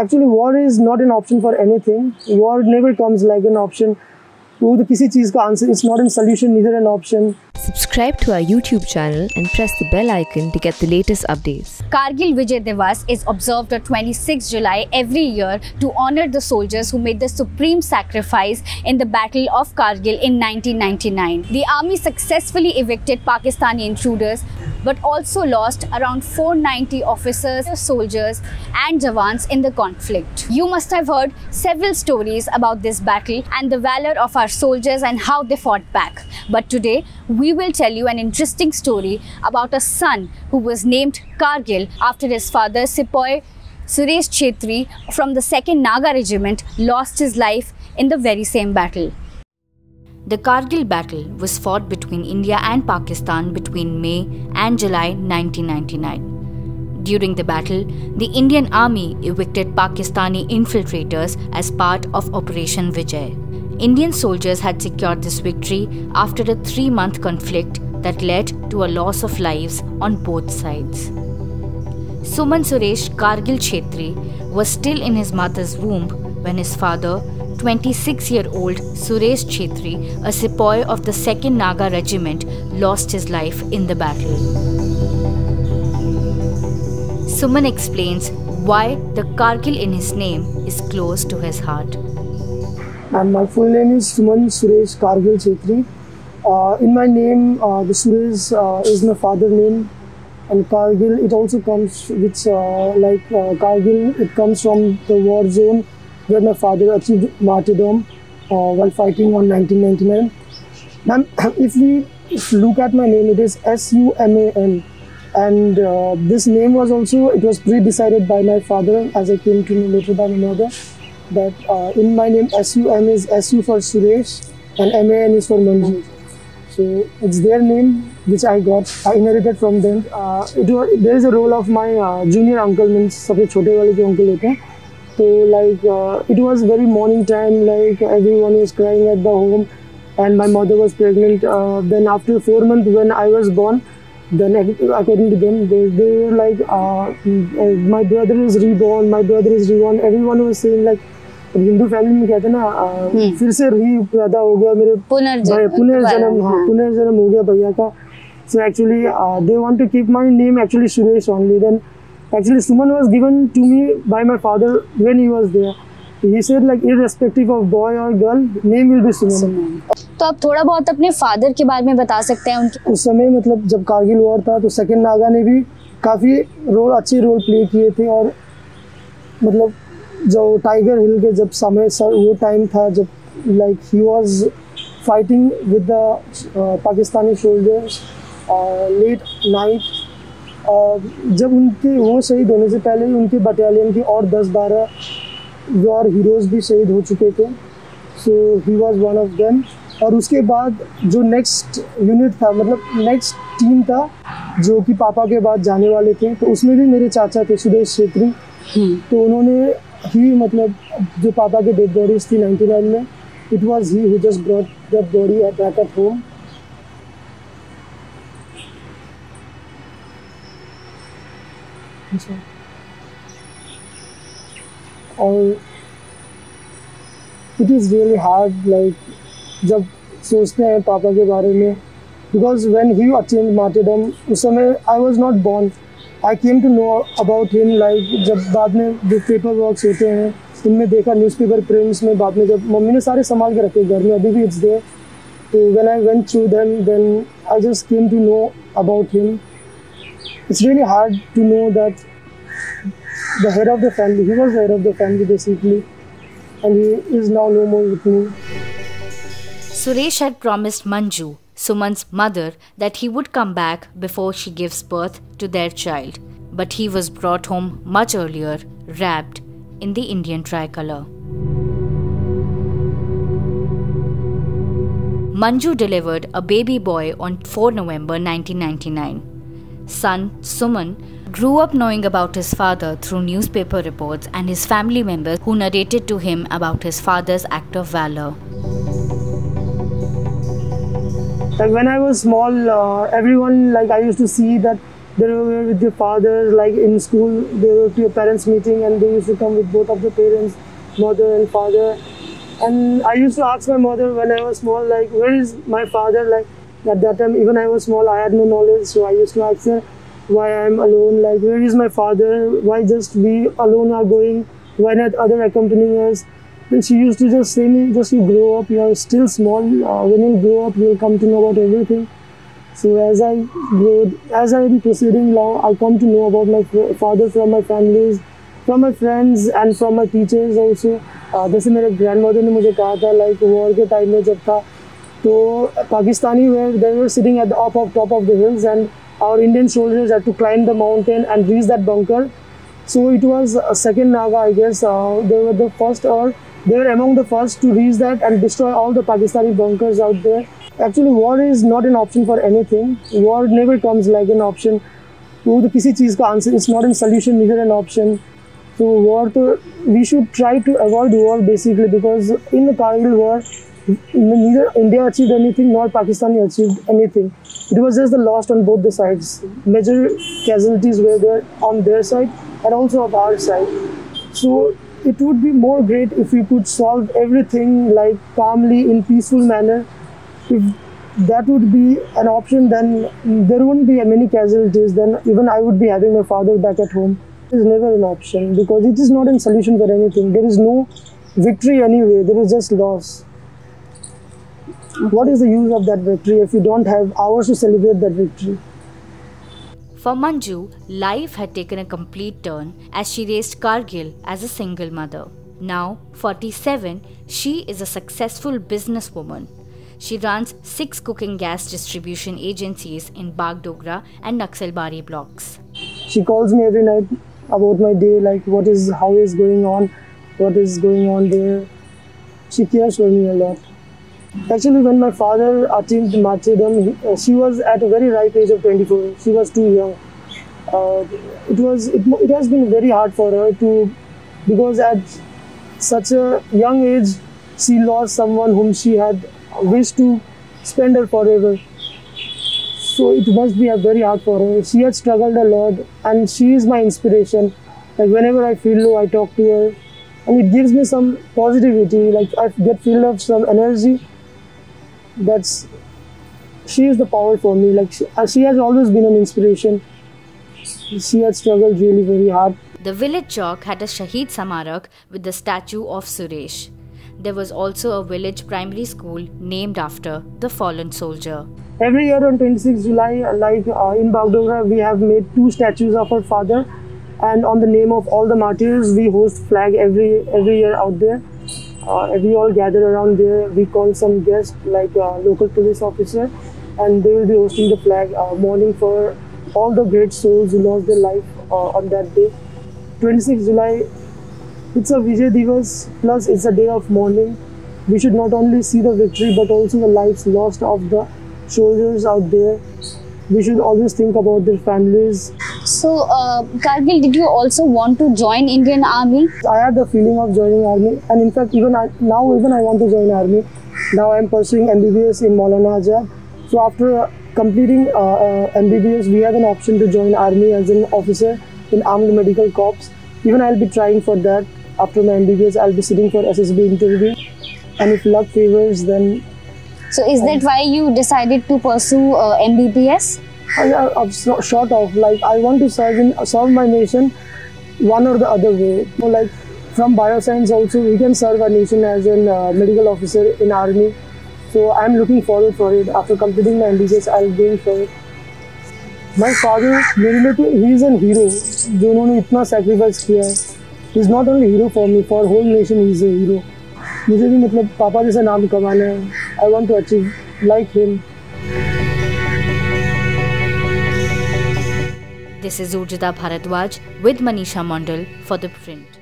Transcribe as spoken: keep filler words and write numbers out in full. Actually war is not an option for anything, war never comes like an option, वो तो किसी चीज़ का answer, it's not an solution neither an option. Subscribe to our YouTube channel and press the bell icon to get the latest updates. Kargil Vijay Diwas is observed on twenty-sixth of July every year to honor the soldiers who made the supreme sacrifice in the Battle of Kargil in nineteen ninety-nine. The army successfully evicted Pakistani intruders but also lost around four hundred ninety officers, soldiers and jawans in the conflict. You must have heard several stories about this battle and the valor of our soldiers and how they fought back. But today we We will tell you an interesting story about a son who was named Kargil after his father Sipoy Suresh Chhetri from the second Naga Regiment lost his life in the very same battle. The Kargil battle was fought between India and Pakistan between May and July nineteen ninety-nine. During the battle, the Indian Army evicted Pakistani infiltrators as part of Operation Vijay. Indian soldiers had secured this victory after a three-month conflict that led to a loss of lives on both sides. Suman Suresh Kargil Chhetri was still in his mother's womb when his father, twenty-six-year-old Suresh Chhetri, a sepoy of the second Naga Regiment, lost his life in the battle. Suman explains why the Kargil in his name is close to his heart. And my full name is Suman Suresh Kargil Chhetri. Uh, in my name, uh, the Suresh uh, is my father's name, and Kargil, it also comes with uh, like uh, Kargil. It comes from the war zone where my father achieved martyrdom uh, while fighting on nineteen ninety-nine. Now, if we look at my name, it is S U M A N, and uh, this name was also it was pre-decided by my father, as I came to know later by my mother. That uh, in my name S U M is S U for Suresh and M A N is for Manju. So it's their name which I got, I inherited from them. Uh, it was, there is a role of my uh, junior uncle, means sabse chote wale ke uncle hote hain. So like uh, it was very morning time, like everyone was crying at the home and my mother was pregnant. Uh, then after four months when I was born, then according to them, they, they were like, uh, my brother is reborn, my brother is reborn. Everyone was saying like, Hindu family में कहते हैं ना फिर से री पैदा हो गया मेरे पुनर्जन्म पुनर्जन्म हाँ पुनर्जन्म हो गया भैया का. So actually they want to keep my name actually Suresh only. Then actually Suman was given to me by my father when he was there. He said like irrespective of boy और girl name will be Suman. तो आप थोड़ा बहुत अपने father के बारे में बता सकते हैं उनके उस समय मतलब जब कारगिल वॉर था तो सेकंड नागा ने भी काफ़ी रोल अच्छे रोल प्ले किए थे. और मतलब जो टाइगर हिल के जब समय सर वो टाइम था जब like he was fighting with the Pakistani soldiers late night. जब उनके वो शहीद होने से पहले उनके बटालियन के और दस बारह वॉर हीरोज़ भी शहीद हो चुके थे. So he was one of them. और उसके बाद जो नेक्स्ट यूनिट था मतलब नेक्स्ट टीम था जो कि पापा के बाद जाने वाले थे तो उसमें भी मेरे चाचा थे सुरेश छेत्री. तो उन्होंने ही मतलब जो पापा के डेड बॉडीज थी नाइन्टी नाइन में it was he who just brought that body back at home. और it is really hard like जब सोचते हैं पापा के बारे में because when he attend martyrdom उस समय I was not born. I came to know about him like जब बाद में जो पेपर वर्क्स होते हैं उनमें देखा न्यूज़पेपर प्रिंट्स में बाद में जब मम्मी ने सारे संभाल के रखे घर में अभी भी इट्स देयर. तो when I went through them then I just came to know about him. It's really hard to know that the head of the family he was the head of the family basically and he is now no more with me. Suresh had promised Manju, Suman's mother, that he would come back before she gives birth to their child, but he was brought home much earlier, wrapped in the Indian tricolor. Manju delivered a baby boy on fourth of November nineteen ninety-nine. Son Suman grew up knowing about his father through newspaper reports and his family members who narrated to him about his father's act of valor. Like when I was small, uh, everyone like I used to see that Then we were with your father, like in school, they were to your parents' meeting and they used to come with both of the parents, mother and father. And I used to ask my mother when I was small, like, where is my father? Like, at that time, even I was small, I had no knowledge, so I used to ask her why I'm alone, like, where is my father? Why just we alone are going? Why not other accompanying us? Then she used to just say me, just you grow up, you are still small, uh, when you grow up, you'll come to know about everything. So as I grow, as I am proceeding now, I come to know about my father from my families, from my friends and from my teachers also. जैसे मेरे grandmother ने मुझे कहा था, like war के time में जब था, तो Pakistani were they were sitting at the top of top of the hills and our Indian soldiers had to climb the mountain and reach that bunker. So it was second Naga, I guess. Uh, they were the first, or they were among the first to reach that and destroy all the Pakistani bunkers out there. Actually, war is not an option for anything. War never comes like an option. वो तो किसी चीज़ का answer, it's not a solution, neither an option. So war, to, we should try to avoid war basically, because in the Kargil war, neither India achieved anything nor Pakistan achieved anything. It was just the loss on both the sides. Major casualties were there on their side and also on our side. So it would be more great if we could solve everything like calmly in peaceful manner. If that would be an option, then there wouldn't be many casualties. Then even I would be having my father back at home. It is never an option because it is not a solution for anything. There is no victory anyway. There is just loss. What is the use of that victory if you don't have hours to celebrate that victory? For Manju, life had taken a complete turn as she raised Kargil as a single mother. Now, forty-seven, she is a successful businesswoman. She runs six cooking gas distribution agencies in Bagdogra and Naxalbari blocks. She calls me every night about my day, like what is, how is going on, what is going on there. She cares for me a lot. Actually, when my father attained martyrdom, she was at a very ripe age of twenty-four. She was too young. Uh, it was, it, it has been very hard for her to, because at such a young age, she lost someone whom she had wished to spend her forever. So it must be very hard for her. She had struggled a lot, and she is my inspiration. Like whenever I feel low, I talk to her, and it gives me some positivity. Like I get filled up some energy. That's, she is the power for me. Like she, she has always been an inspiration. She had struggled really very hard. The village chalk had a Shaheed Samarak with the statue of Suresh. There was also a village primary school named after the fallen soldier. Every year on twenty-sixth of July, like uh, in Bagdogra, we have made two statues of our father, and on the name of all the martyrs, we host flag every every year out there. Uh, we all gather around there. We call some guests like uh, local police officer, and they will be hosting the flag uh, mourning for all the great souls who lost their life uh, on that day. twenty-sixth of July. It's a Vijay Diwas, plus it's a day of mourning. We should not only see the victory but also the lives lost of the soldiers out there. We should always think about their families. So, uh, Kargil, did you also want to join Indian Army? I had the feeling of joining Army, and in fact, even I, now even I want to join Army. Now I am pursuing M B B S in Maulana Azad. So after completing uh, uh, M B B S, we have an option to join Army as an officer in armed medical corps. Even I'll be trying for that. After my M B B S, I'll be sitting for S S B interview, and if luck favors, then... So is that why you decided to pursue uh, M B B S? I, I'm short of, like, I want to serve, in, serve my nation one or the other way. So, like, from bioscience also, we can serve our nation as a uh, medical officer in Army. So I'm looking forward for it. After completing my M B B S, I'll go for it. My father, he is a hero, who has sacrificed. He is not only a hero for me, for whole nation he is a hero. मुझे भी मतलब पापा जैसा नाम कमाना है. I want to achieve like him. This is Urjita Bhardwaj with Manisha Mondal for The Print.